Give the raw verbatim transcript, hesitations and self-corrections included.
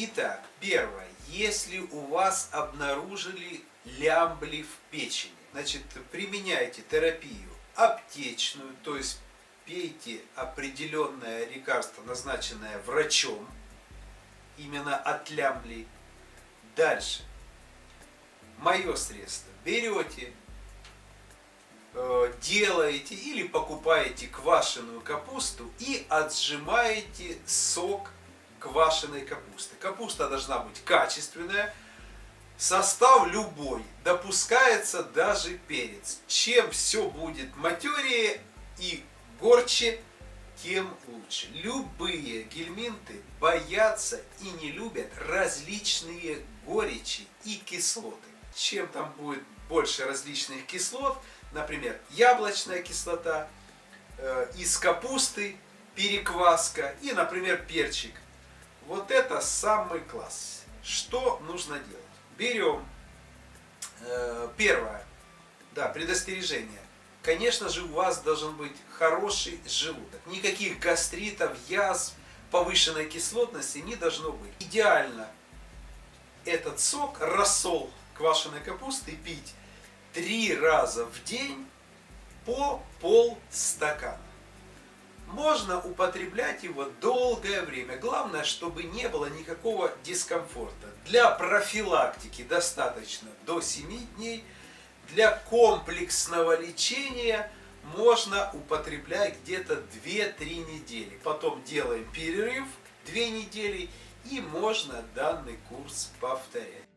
Итак, первое. Если у вас обнаружили лямбли в печени, значит, применяйте терапию аптечную, то есть пейте определенное лекарство, назначенное врачом, именно от лямблей. Дальше. Мое средство. Берете, делаете или покупаете квашеную капусту и отжимаете сок квашеной капусты. Капуста должна быть качественная. Состав любой. Допускается даже перец. Чем все будет матерее и горче, тем лучше. Любые гельминты боятся и не любят различные горечи и кислоты. Чем там будет больше различных кислот, например, яблочная кислота, э, из капусты, перекваска и, например, перчик. Вот это самый класс. Что нужно делать? Берем э, первое, да, предостережение. Конечно же, у вас должен быть хороший желудок. Никаких гастритов, язв, повышенной кислотности не должно быть. Идеально этот сок, рассол квашеной капусты пить три раза в день по полстакана. Можно употреблять его долгое время. Главное, чтобы не было никакого дискомфорта. Для профилактики достаточно до семи дней. Для комплексного лечения можно употреблять где-то две-три недели. Потом делаем перерыв две недели и можно данный курс повторять.